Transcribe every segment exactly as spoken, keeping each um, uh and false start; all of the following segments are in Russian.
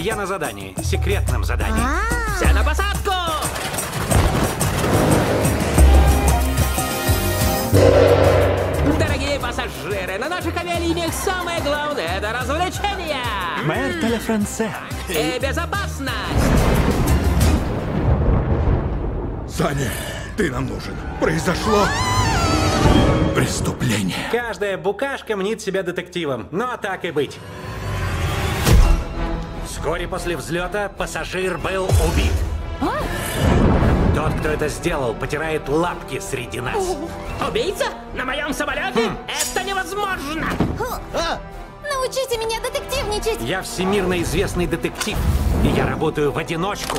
Я на задании, секретном задании. А-а-а. Все на посадку! Дорогие пассажиры, на наших авиалиниях самое главное – это развлечение! Мэр Телефрансе. И безопасность! Саня, ты нам нужен. Произошло... преступление. Каждая букашка мнит себя детективом, но так и быть. Вскоре после взлета пассажир был убит. А? Тот, кто это сделал, потирает лапки среди нас. Убийца? На моем самолете? Хм. Это невозможно! А? Научите меня детективничать! Я всемирно известный детектив, и я работаю в одиночку.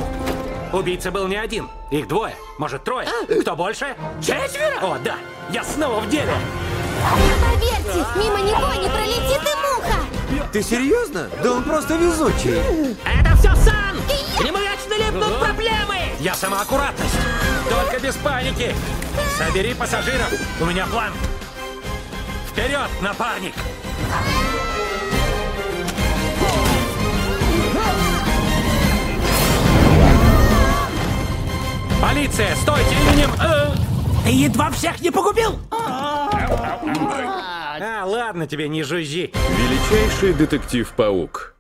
Убийца был не один. Их двое, может трое. Кто больше? Четверо? О, да. Я снова в деле. Поверьте, мимо него не пролетит и муха. Ты серьезно? Да он просто везучий. Это все Сан! Я... Ему вечно липнут проблемы. Я самоаккуратность. Только без паники. Собери пассажиров. У меня план. Вперед, напарник! Полиция, стойте именем... Э... Ты едва всех не погубил! А, ладно тебе, не жужжи. Величайший детектив паук.